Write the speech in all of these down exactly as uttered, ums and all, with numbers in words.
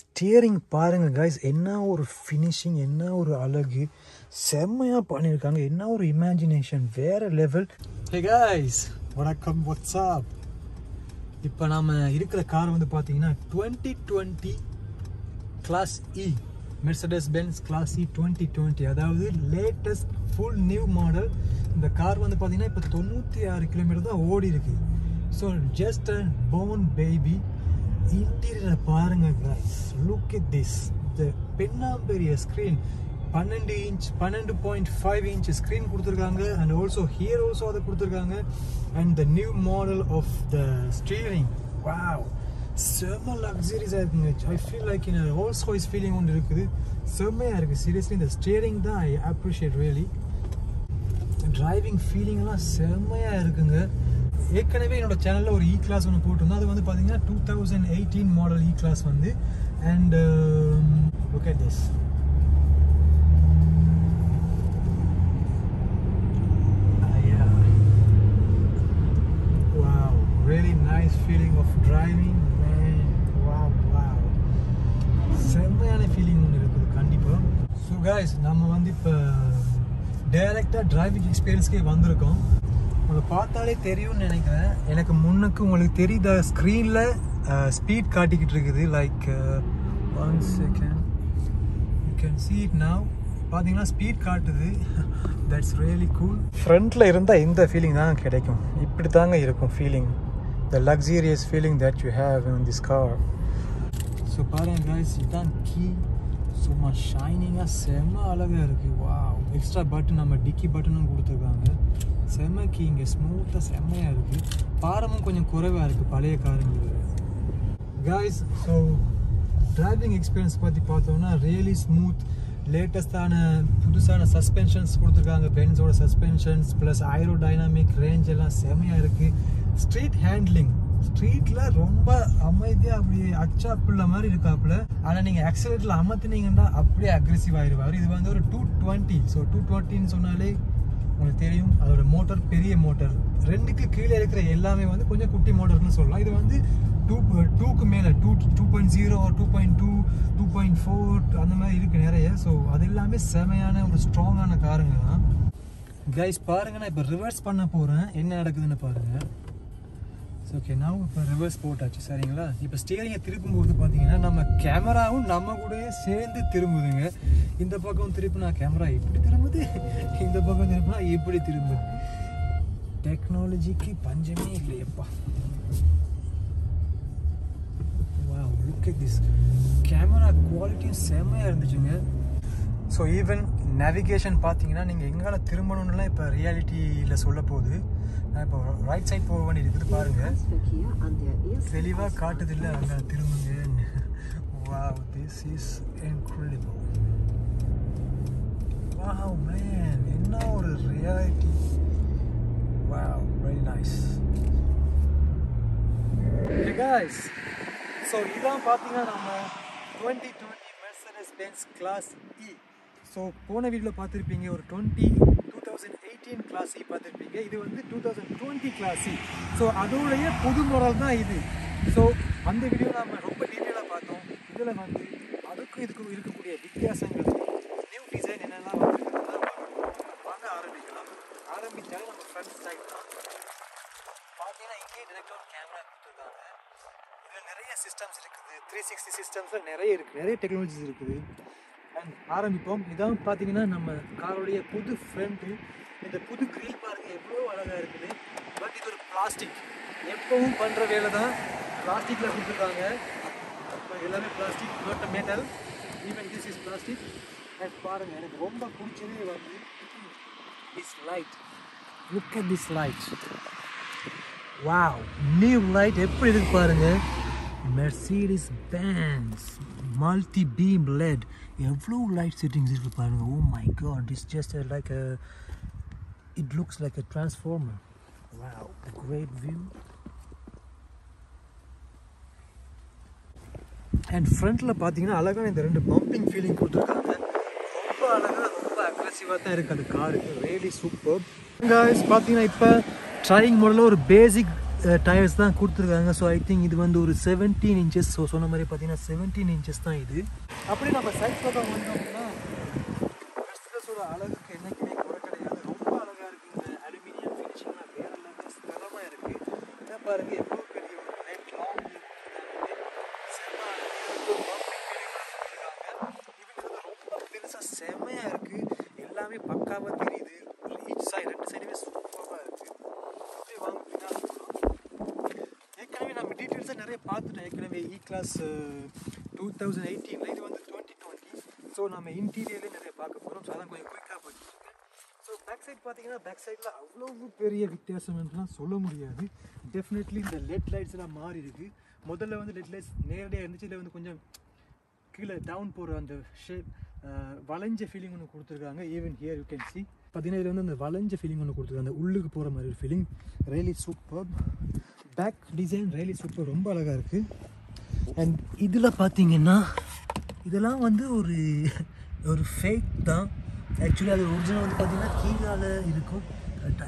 Steering பாருங்க guys, என்ன ஒரு ஃபினிஷிங், என்ன ஒரு அழகு, செம்மையாக பண்ணியிருக்காங்க. என்ன ஒரு இமேஜினேஷன், வேறு லெவல். ஹே கைஸ், வணக்கம், வாட்ஸ்அப். இப்போ நாம் இருக்கிற கார் வந்து பார்த்தீங்கன்னா twenty twenty class E, Mercedes Benz class E twenty twenty, அதாவது லேட்டஸ்ட் ஃபுல் நியூ மாடல். இந்த கார் வந்து பார்த்தீங்கன்னா இப்போ தொண்ணூற்றி ஆறு கிலோமீட்டர் தான் ஓடி இருக்குது. So just a born baby. இன்டீரியரை பாருங்கள் கைஸ், லுக் அட் திஸ். இந்த பெண்ணாம்பெரிய ஸ்க்ரீன், பன்னெண்டு இன்ச் பன்னெண்டு பாயிண்ட் ஃபைவ் இன்ச் ஸ்க்ரீன் கொடுத்துருக்காங்க. அண்ட் ஆல்சோ ஹியர் ஆல்சோ அதை கொடுத்துருக்காங்க. And the new model of the steering, wow, செம்ம லக்ஸரிஸாக இருக்குங்க. I feel like in Rolls Royce feeling ஒன்று இருக்குது, செம்மையாக இருக்குது. சீரியஸ்லி இந்த ஸ்டீரிங் தான் ஐ அப்ரிஷியேட் ரியலி. டிரைவிங் ஃபீலிங்லாம் செம்மையாக இருக்குங்க. ஏற்கனவே என்னோட சேனலில் ஒரு இ கிளாஸ் ஒன்று போட்டிருந்தோம். அது வந்து பார்த்தீங்கன்னா two thousand eighteen model E class வந்து. And look at this, wow, really nice feeling of driving. Wow wow, செம்மையான ஃபீலிங் ஒன்று இருக்குது கண்டிப்பாக. ஸோ கைஸ், நம்ம வந்து இப்போ டைரெக்டாக டிரைவிங் எக்ஸ்பீரியன்ஸ்க்கே வந்திருக்கோம். உங்களை பார்த்தாலே தெரியும்னு நினைக்கிறேன். எனக்கு முன்னுக்கு உங்களுக்கு தெரியுதா, ஸ்க்ரீனில் ஸ்பீட் காட்டிக்கிட்டு இருக்குது. Like one second, you can see it now. பார்த்தீங்கன்னா ஸ்பீட் காட்டுது. That's really cool. ஃப்ரண்ட்டில் இருந்தால் இந்த ஃபீலிங் தாங்க கிடைக்கும். இப்படி தாங்க இருக்கும் feeling, the luxurious feeling that you have in this car. So பாருங்கள் கைஸ், இதுதான் கீ. சும்மா ஷைனிங்காக செம்ம அழகாக இருக்குது. வா, எக்ஸ்ட்ரா பட்டன், நம்ம டிக்கி பட்டனும் கொடுத்துருக்காங்க. செம்ம கீ இங்கே ஸ்மூத்தாக செம்மையாக இருக்குது. பாரமும் கொஞ்சம் குறைவாக இருக்குது பழைய காருங்களுக்கு கைஸ். ஸோ டிரைவிங் எக்ஸ்பீரியன்ஸ் பற்றி பார்த்தோம்னா ரியலி ஸ்மூத். லேட்டஸ்டான புதுசான சஸ்பென்ஷன்ஸ் கொடுத்துருக்காங்க, பென்ஸோட suspensions, plus aerodynamic range எல்லாம் செம்மையாக இருக்குது. ஸ்ட்ரீட் ஹேண்ட்லிங், ஸ்ட்ரீட்டில் ரொம்ப அமைதியாக அப்படியே அச்சா பிள்ளை மாதிரி இருக்காப்புல. ஆனால் நீங்கள் ஆக்சிலேட்டரில் அமர்த்தினீங்கன்னா அப்படியே அக்ரெசிவ் ஆகிடுவார். இது வந்து ஒரு டூ டுவெண்ட்டி. ஸோ டூ டுவெண்ட்டின்னு சொன்னாலே உங்களுக்கு தெரியும், அதோட மோட்டர் பெரிய மோட்டர். ரெண்டுக்கு கீழே இருக்கிற எல்லாமே வந்து கொஞ்சம் குட்டி மோட்டர்னு சொல்லலாம். இது வந்து டூ டூக்கு மேலே two two point zero two point two two point four அந்த மாதிரி இருக்குது நிறைய. ஸோ அது எல்லாமே செமையான ஒரு ஸ்ட்ராங்கான காருங்க தான் கைஸ். பாருங்க, நான் இப்போ ரிவர்ஸ் பண்ண போகிறேன், என்ன நடக்குதுன்னு பாருங்கள். ஓகே, நான் இப்போ ரிவர்ஸ் போட்டாச்சு சரிங்களா. இப்போ ஸ்டீரிங்கை திருப்பும்போது பார்த்தீங்கன்னா நம்ம கேமராவும் நம்ம கூட சேர்ந்து திரும்புதுங்க. இந்த பக்கம் திருப்பினா கேமரா இப்படி திரும்புது, இந்த பக்கம் திருப்பினா இப்படி திரும்புது. டெக்னாலஜிக்கு பஞ்சமே இல்லையப்பா. Wow, look at this. Camera குவாலிட்டியும் செம்மையாக இருந்துச்சுங்க. ஸோ ஈவன் நேவிகேஷன் பார்த்தீங்கன்னா நீங்கள் எங்கால திரும்பணும்லாம் இப்போ ரியாலிட்டியில் சொல்ல போகுது. நான் இப்போ ரைட் சைட் போக வேண்டி இருக்குது பாருங்கள், தெளிவாக காட்டுது இல்லை அங்கே திரும்புங்க. Wow, this is incredible. Wow man, என்ன ஒரு reality. Wow, very nice. Hey guys, so இதான் பார்த்தீங்கன்னா நம்ம twenty twenty Mercedes-Benz Class E. So போன வீடியோவில் பார்த்துருப்பீங்க ஒரு twenty two thousand eighteen class E பார்த்துருப்பீங்க. இது வந்து two thousand twenty class E. So அதோடைய புது மாடல் தான் இது. ஸோ அந்த வீடியோ நம்ம ரொம்ப டீட்டெயிலாக பார்த்தோம். இதில் வந்து அதுக்கும் இதுக்கும் இருக்கக்கூடிய வித்தியாசங்கள், நியூ டிசைன் என்னெல்லாம் வாங்க ஆரம்பிக்கலாம். ஆரம்பித்தாலும் நம்ம ஃப்ரண்ட் சைட் தான் பார்த்தீங்கன்னா இங்கேயே டைரக்டாக ஒரு கேமரா கொடுத்துருக்காங்க. இதில் நிறைய சிஸ்டம்ஸ் இருக்குது, த்ரீ சிக்ஸ்டி சிஸ்டம்ஸில் நிறைய இருக்குது, நிறைய டெக்னாலஜிஸ் இருக்குது. அண்ட் ஆரம்பிப்போம். இதான் பார்த்தீங்கன்னா நம்ம காரோடைய புது ஃப்ரண்ட்டு. இந்த புது கிரில் பாருங்க எவ்வளோ அழகாக இருக்குது. பட் இது ஒரு பிளாஸ்டிக், எப்பவும் பண்ணுற வேலை தான். பிளாஸ்டிக்கில் கொடுத்துருக்காங்க, எல்லாமே plastic, not a metal. Even this is plastic. And பாருங்கள், எனக்கு ரொம்ப பிடிச்சதே வந்து this light. Look at this light. Wow, new light எப்படி இருக்கு பாருங்கள். Mercedes-Benz multi beam L E D, எவ்வளோ லைட் செட்டிங்ஸ் இருக்குது பாருங்கள். Oh my God, it's just like a, it looks like a transformer. Wow, great view. And ஃப்ரண்ட்டில் பார்த்தீங்கன்னா அழகான இந்த ரெண்டு பம்பிங் ஃபீலிங் கொடுத்துருக்காங்க. ரொம்ப அழகாக, ரொம்ப அக்ரெசிவாக தான் இருக்குது அந்த காருக்கு. Really super. பார்த்தீங்கன்னா இப்போ ட்ரைவிங் மாடலில் ஒரு பேசிக் tires தான் கொடுத்துருக்காங்க. ஸோ ஐ திங்க் இது வந்து ஒரு செவன்டீன் இன்ச்சஸ். ஸோ சொன்ன மாதிரி பார்த்தீங்கன்னா செவன்டீன் இன்ச்சஸ் தான் இது. அப்படி நம்ம சைட் பக்கம் வந்தோம்னா மெர்சிடஸோட அழகுக்கு என்ன கிடையாது, ரொம்ப அழகாக இருக்குது. இந்த அலுமினியம் ஃபினிஷிங்லாம் வேறு எல்லாமே தரமாக இருக்குது. இதை பாருங்கள் எவ்வளோ பெரிய ஒரு நெட் லாங் இருக்காங்க. ரொம்ப பெருசாக செமையாக இருக்குது, எல்லாமே பக்காவாக தெரியுது. ஈச் சைடு ரெண்டு சைடுமே சூப்பராக இருக்குது. ஏற்கனவே நம்ம டீட்டெயில்ஸாக நிறைய பார்த்துட்டோம். ஏற்கனவே இ கிளாஸ் டூ தௌசண்ட் எயிட்டீனில் இது வந்து டுவெண்ட்டி டுவெண்ட்டி ஸோ நம்ம இன்டீரியர்லேயே நிறைய பார்க்க போகிறோம். ஸோ அதான் கொஞ்சம் குயிக்காக போயிட்டு இருக்கேன். ஸோ பேக் சைட் பார்த்தீங்கன்னா பேக் சைடில் அவ்வளவு பெரிய வித்தியாசம்லாம் சொல்ல முடியாது. டெஃபினெட்லி இந்த லெட் லைட்ஸ் எல்லாம் மாறி இருக்குது. முதல்ல வந்து லெட் லைட்ஸ் நேரடியாக இருந்துச்சு. இதில் வந்து கொஞ்சம் கீழே டவுன் போகிற அந்த ஷேப் வளைஞ்ச ஃபீலிங் ஒன்று கொடுத்துருக்காங்க. Even here you can see பார்த்தீங்கன்னா இதில் வந்து அந்த வளைஞ்ச ஃபீலிங் ஒன்று கொடுத்துருக்காங்க. அந்த உள்ளுக்கு போகிற மாதிரி ஒரு feeling really super. Back design really super, ரொம்ப அழகாக இருக்குது. அண்ட் இதில் பார்த்தீங்கன்னா இதெல்லாம் வந்து ஒரு ஒரு ஃபேக் தான். ஆக்சுவலி அது ஒரிஜினல் வந்து பார்த்தீங்கன்னா கீழால் இருக்கும்.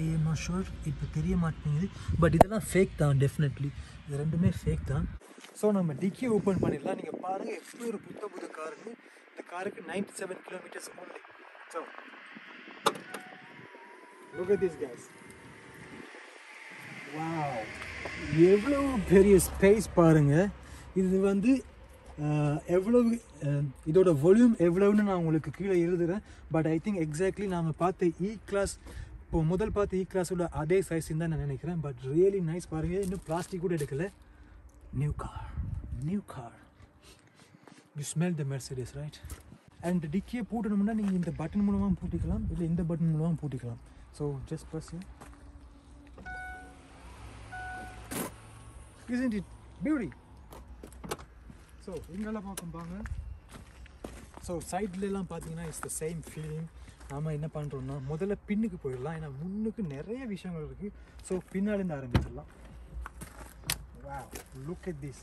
ஐ எம் நாட் ஷூர், இப்போ தெரிய மாட்டேங்குது. பட் இதெல்லாம் ஃபேக் தான், டெஃபினெட்லி இது ரெண்டுமே ஃபேக் தான். ஸோ நம்ம டிக்கி ஓப்பன் பண்ணிடலாம். நீங்கள் பாருங்கள் எப்படி ஒரு புத்த புது காருன்னு. இந்த காருக்கு ninety seven kilometres only. So look at this guys, wow, எவ்வளோ பெரிய ஸ்பேஸ் பாருங்கள். இது வந்து எவ்வளோ இதோட வால்யூம் எவ்வளோன்னு நான் உங்களுக்கு கீழே எழுதுகிறேன். பட் ஐ திங்க் எக்ஸாக்ட்லி நாம் பார்த்த இ கிளாஸ் இப்போ முதல் பார்த்த இ கிளாஸோட அதே சைஸ்ன்னு தான் நான் நினைக்கிறேன். பட் ரியலி நைஸ் பாருங்கள். இன்னும் பிளாஸ்டிக் கூட எடுக்கலை. New car, new car. You smell the Mercedes right. And டிக்கியை பூட்டணும்னா நீங்கள் இந்த பட்டன் மூலமாக பூட்டிக்கலாம், இல்லை இந்த பட்டன் மூலமாக பூட்டிக்கலாம். So just press here. Isn't it beauty? So ingala paakkum paanga. So side la illa pathina is the same feeling. Nama enna pandrona modala pinnukku poidalam, ena munnukku neriya vishayangal irukku. So pinnala inda aarambichalam. Wow, look at this.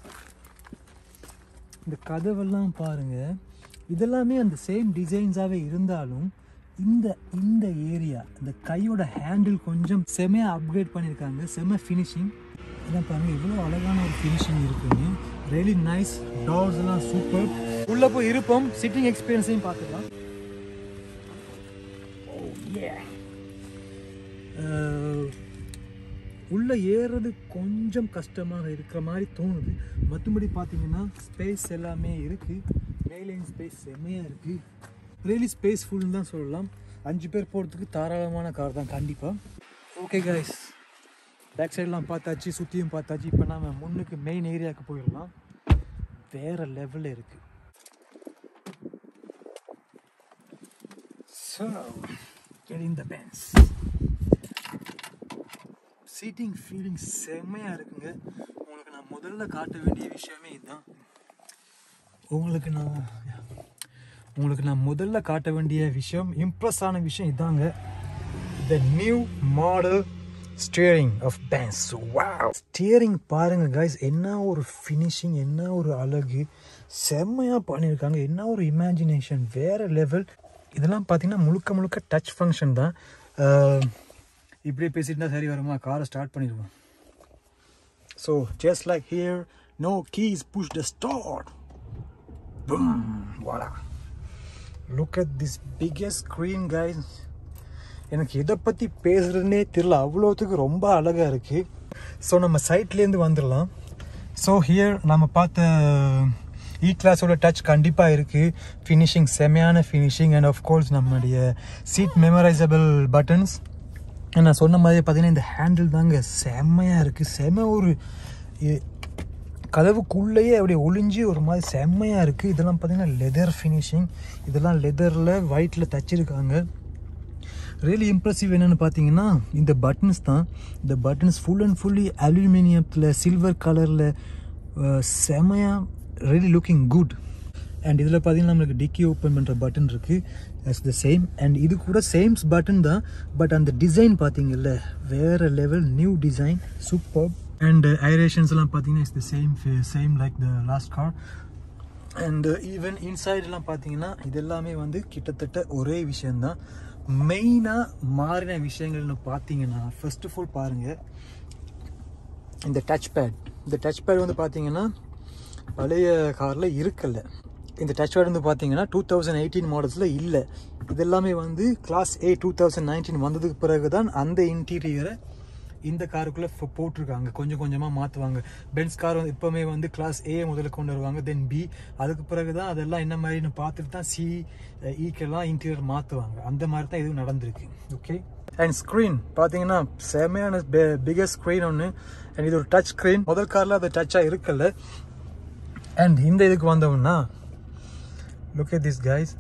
Indha kadavella paarunga, idellame and same designs ave irundhalum இந்த இந்த area இந்த கையோட handle கொஞ்சம் செமையாக upgrade பண்ணியிருக்காங்க. செம finishing இதான் பாருங்கள், இவ்வளோ அழகான ஒரு ஃபினிஷிங் இருக்குங்க. Really nice. டோர்ஸ் எல்லாம் சூப்பர். உள்ளே போய் இருப்போம், சிட்டிங் எக்ஸ்பீரியன்ஸையும் பார்த்துக்கலாம். உள்ளே ஏறுறது கொஞ்சம் கஷ்டமாக இருக்கிற மாதிரி தோணுது. மற்றபடி பார்த்தீங்கன்னா ஸ்பேஸ் எல்லாமே இருக்குது. மேலேயும் ஸ்பேஸ் செம்மையாக இருக்குது. ரியலி ஸ்பேஸ்ஃபுல்னு தான் சொல்லலாம். அஞ்சு பேர் போகிறதுக்கு தாராளமான கார் தான் கண்டிப்பாக. ஓகே கைஸ், பேக் சைடெலாம் பார்த்தாச்சு, சுற்றியும் பார்த்தாச்சு. இப்போ நம்ம முன்னுக்கு மெயின் ஏரியாவுக்கு போயிடலாம். வேறு லெவலில் இருக்குது. So get in the Benz. Seating feeling செம்மையாக இருக்குங்க. உங்களுக்கு நான் முதல்ல காட்ட வேண்டிய விஷயமே இதுதான். உங்களுக்கு நான் உங்களுக்கு நான் முதல்ல காட்ட வேண்டிய விஷயம், இம்ப்ரெஸ் ஆன விஷயம் இதாங்க. The new model steering of Benz. Wow, steering பாருங்கள் கைஸ். என்ன ஒரு ஃபினிஷிங், என்ன ஒரு அழகு, செம்மையாக பண்ணியிருக்காங்க. என்ன ஒரு இமேஜினேஷன், வேறு லெவல். இதெல்லாம் பார்த்திங்கன்னா முழுக்க முழுக்க டச் ஃபங்க்ஷன் தான். இப்படியே பேசிட்டுனா சரி வருமா, காரை ஸ்டார்ட் பண்ணிடுவோம். So just like here no keys, push the start. வாடா, look at this biggest screen guys. எனக்கு எதை பற்றி பேசுகிறதுனே தெரியல, அவ்வளோத்துக்கு ரொம்ப அழகாக இருக்குது. ஸோ நம்ம சைட்லேருந்து வந்துடலாம். ஸோ ஹியர் நம்ம பார்த்த இ கிளாஸோட டச் கண்டிப்பாக இருக்குது. ஃபினிஷிங் செமையான ஃபினிஷிங். அண்ட் ஆஃப்கோர்ஸ் நம்மளுடைய சீட் மெமரைசபிள் பட்டன்ஸ். நான் சொன்ன மாதிரி பார்த்தீங்கன்னா இந்த ஹேண்டில் தாங்க செம்மையாக இருக்குது. செம ஒரு கதவுக்குள்ளேயே அப்படியே ஒளிஞ்சு ஒரு மாதிரி செம்மையாக இருக்குது. இதெல்லாம் பார்த்திங்கன்னா லெதர் ஃபினிஷிங். இதெல்லாம் லெதரில் ஒயிட்டில் தச்சிருக்காங்க. ரியலி இம்ப்ரெசிவ் என்னென்னு பார்த்தீங்கன்னா இந்த பட்டன்ஸ் தான். இந்த பட்டன்ஸ் ஃபுல் அண்ட் ஃபுல்லி அலுமினியத்தில் சில்வர் கலரில் செம்மையாக ரியலி லுக்கிங் குட். அண்ட் இதில் பார்த்திங்கன்னா நம்மளுக்கு டிக்கி ஓப்பன் பண்ணுற பட்டன் இருக்குது. It's the same. அண்ட் இது கூட சேம்ஸ் பட்டன் தான். பட் அந்த டிசைன் பார்த்திங்கல்ல, வேறு level. New design super. And uh, aerations la pathina is the same same like the last car. And uh, even inside la pathina idellame vandu kittatta ore vishayam da. Main ah maarina vishayangal nu pathina first of all parunga இந்த touch pad இந்த touch pad வந்து பார்த்தீங்கன்னா பழைய காரில் இருக்கல. இந்த touch pad வந்து பார்த்தீங்கன்னா டூ தௌசண்ட் எயிட்டீன் மாடல்ஸில் இல்லை. இதெல்லாமே வந்து class A two thousand nineteen வந்ததுக்கு பிறகு தான் அந்த இன்டீரியரை இந்த காருக்குள்ளே போட்டிருக்காங்க. கொஞ்சம் கொஞ்சமாக மாற்றுவாங்க. பென்ஸ் கார் வந்து இப்போவுமே வந்து கிளாஸ் ஏ முதல்ல கொண்டு வருவாங்க, தென் பி, அதுக்கு பிறகு தான் அதெல்லாம் என்ன மாதிரின்னு பார்த்துட்டு தான் சி ஈக்கெல்லாம் இன்டீரியர் மாற்றுவாங்க. அந்த மாதிரி தான் இதுவும் நடந்திருக்கு. ஓகே, அண்ட் ஸ்க்ரீன் பார்த்தீங்கன்னா செமையான பிகஸ்ட் ஸ்க்ரீன் ஒன்று. அண்ட் இது ஒரு டச் ஸ்க்ரீன். முதல் காரில் அது டச்சாக இருக்கல. அண்ட் இந்த இதுக்கு வந்தோம்னா லுக் அட் திஸ் கைஸ்,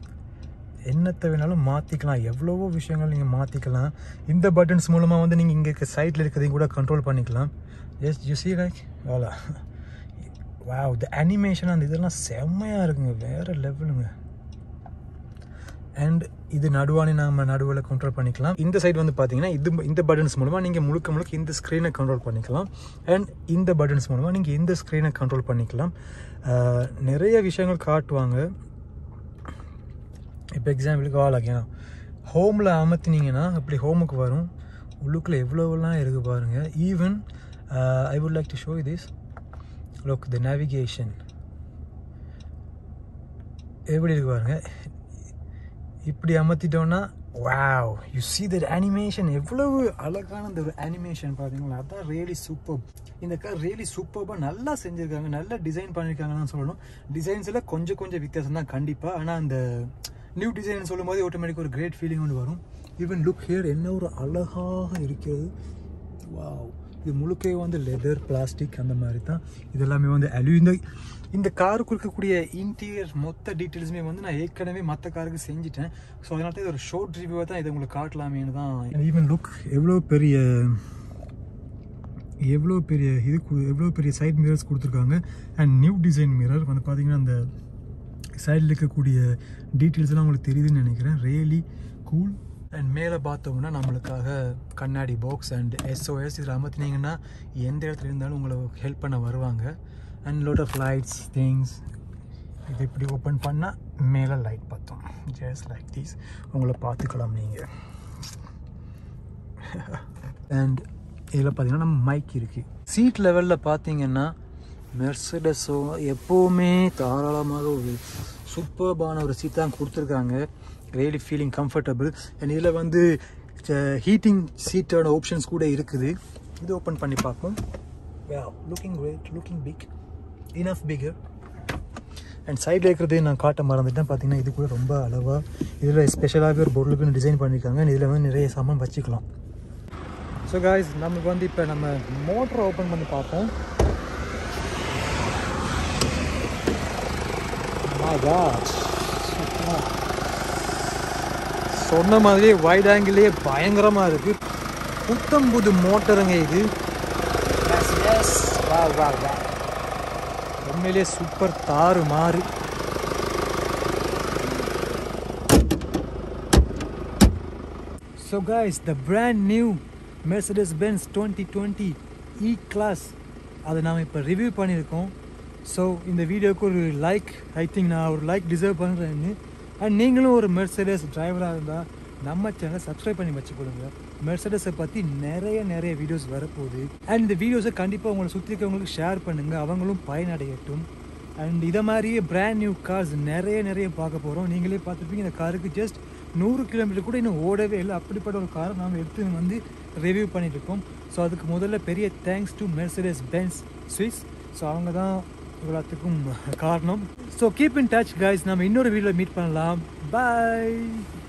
என்னத்தை வேணாலும் மாற்றிக்கலாம். எவ்வளவோ விஷயங்கள் நீங்கள் மாற்றிக்கலாம். இந்த பட்டன்ஸ் மூலமாக வந்து நீங்கள் இங்கே இருக்க சைட்டில் இருக்கிறதையும் கூட கண்ட்ரோல் பண்ணிக்கலாம். S you see like voila wow, the animation அந்த இதெல்லாம் செம்மையாக இருக்குங்க, வேறு லெவலுங்க. அண்ட் இது நடுவானே நம்ம நடுவில் கண்ட்ரோல் பண்ணிக்கலாம். இந்த சைடு வந்து பார்த்தீங்கன்னா இது இந்த பட்டன்ஸ் மூலமாக நீங்கள் முழுக்க முழுக்க இந்த ஸ்க்ரீனை கண்ட்ரோல் பண்ணிக்கலாம். அண்ட் இந்த பட்டன்ஸ் மூலமாக நீங்கள் இந்த ஸ்க்ரீனை கண்ட்ரோல் பண்ணிக்கலாம். நிறைய விஷயங்கள் காட்டுவாங்க. இப்போ எக்ஸாம்பிளுக்கு ஆளாக்கியா ஹோமில் அமர்த்தினீங்கன்னா அப்படி ஹோமுக்கு வரும். உள்ளுக்குள்ளே எவ்வளோவெல்லாம் இருக்குது பாருங்கள். Even I would like to show this look, the navigation எப்படி இருக்கு பாருங்கள். இப்படி அமர்த்திட்டோன்னா wow, you see the animation, எவ்வளவு அழகான அந்த ஒரு அனிமேஷன் பார்த்தீங்களா. அதான் ரியலி சூப்பர். இந்த கார் ரியலி சூப்பராக நல்லா செஞ்சுருக்காங்க, நல்லா டிசைன் பண்ணியிருக்காங்கன்னு சொல்லணும். டிசைன்ஸில் கொஞ்சம் கொஞ்சம் வித்தியாசம் தான் கண்டிப்பாக. ஆனால் அந்த நியூ டிசைன் சொல்லும் போது ஆட்டோமேட்டிக்காக ஒரு கிரேட் ஃபீலிங் ஒன்று வரும். ஈவன் லுக் ஹியர், என்ன ஒரு அழகாக இருக்கிறது. வாவ், இது முழுக்கே வந்து லெதர், பிளாஸ்டிக் அந்த மாதிரி தான். இதெல்லாமே வந்து அலுமினிய. இந்த காருக்கு இருக்கக்கூடிய இன்டீரியர் மொத்த டீட்டெயில்ஸுமே வந்து நான் ஏற்கனவே மற்ற காருக்கு செஞ்சுட்டேன். ஸோ அதனால தான் இது ஒரு ஷார்ட் ரிவ்யூவாக தான் இதை உங்களுக்கு காட்டலாமேன்னு தான். ஈவன் லுக் எவ்வளோ பெரிய எவ்வளோ பெரிய இது எவ்வளோ பெரிய சைட் மிரர்ஸ் கொடுத்துருக்காங்க. அண்ட் நியூ டிசைன் மிரர் வந்து பார்த்தீங்கன்னா அந்த சைடில் இருக்கக்கூடிய டீட்டெயில்ஸ்லாம் உங்களுக்கு தெரியுதுன்னு நினைக்கிறேன். Really cool. அண்ட் மேலே பார்த்தோம்னா நம்மளுக்காக கண்ணாடி பாக்ஸ் அண்ட் எஸ்ஓஎஸ் இதில் அமர்த்தினீங்கன்னா எந்த இடத்துல இருந்தாலும் உங்களை ஹெல்ப் பண்ண வருவாங்க. And load of lights things. இது இப்படி ஓப்பன் பண்ணால் மேலே லைட் பார்த்தோம். ஜஸ்ட் லைக் திஸ் உங்களை பார்த்துக்கலாம் நீங்கள். அண்ட் இதில் பார்த்தீங்கன்னா நம்ம மைக் இருக்குது. சீட் லெவலில் பார்த்தீங்கன்னா மெர்சடஸோ எப்போவுமே தாராளமாக ஒரு சூப்பர்பான ஒரு சீட் தான் கொடுத்துருக்காங்க. Really feeling comfortable. அண்ட் இதில் வந்து ஹீட்டிங் சீட்டோட ஆப்ஷன்ஸ் கூட இருக்குது. இது ஓப்பன் பண்ணி பார்ப்போம். Looking great, looking big, enough figure. And சைடில் இருக்கிறது நான் காட்ட மறந்துட்டேன். பார்த்தீங்கன்னா இது கூட ரொம்ப அளவாக இதில் ஸ்பெஷலாகவே ஒரு பொருளுக்குன்னு டிசைன் பண்ணியிருக்காங்க. அண்ட் இதில் வந்து நிறைய சாமான் வச்சுக்கலாம். ஸோ காய்ஸ், நமக்கு வந்து இப்போ நம்ம மோட்டரை ஓப்பன் பண்ணி பார்ப்போம். சொன்ன மாதிரியே வைட் ஆங்கிள்லேயே பயங்கரமாக இருக்குது. புத்தம் புது மோட்டருங்க இது. உண்மையிலேயே சூப்பர், தாறு மாறு. So guys, the brand new Mercedes-Benz twenty twenty E-Class அதை நாம் இப்போ ரிவ்யூ பண்ணியிருக்கோம். ஸோ இந்த வீடியோவுக்கு ஒரு லைக், ஐ திங்க் நான் ஒரு லைக் டிசர்வ் பண்ணுறேன்னு. அண்ட் நீங்களும் ஒரு மெர்சடஸ் டிரைவராக இருந்தால் நம்ம சேனலை சப்ஸ்கிரைப் பண்ணி வச்சுக்கொள்ளுங்க. மெர்சடஸை பற்றி நிறைய நிறைய வீடியோஸ் வரப்போகுது. அண்ட் இந்த வீடியோஸை கண்டிப்பாக உங்களை சுற்றி இருக்கவங்களுக்கு ஷேர் பண்ணுங்கள், அவங்களும் பயனடையட்டும். அண்ட் இதை மாதிரியே பிராண்ட் நியூ கார்ஸ் நிறைய நிறைய பார்க்க போகிறோம். நீங்களே பார்த்துருப்பீங்க, இந்த காருக்கு ஜஸ்ட் நூறு கிலோமீட்டர் கூட இன்னும் ஓடவே இல்லை. அப்படிப்பட்ட ஒரு காரை நாம் எடுத்து வந்து ரிவ்யூ பண்ணிட்டுருக்கோம். ஸோ அதுக்கு முதல்ல பெரிய thanks to Mercedes Benz Swiss. So அவங்க தான் இவ்வளோத்துக்கும் காரணம். So keep in touch guys. நம்ம இன்னொரு வீடியோவில் மீட் பண்ணலாம். பாய்.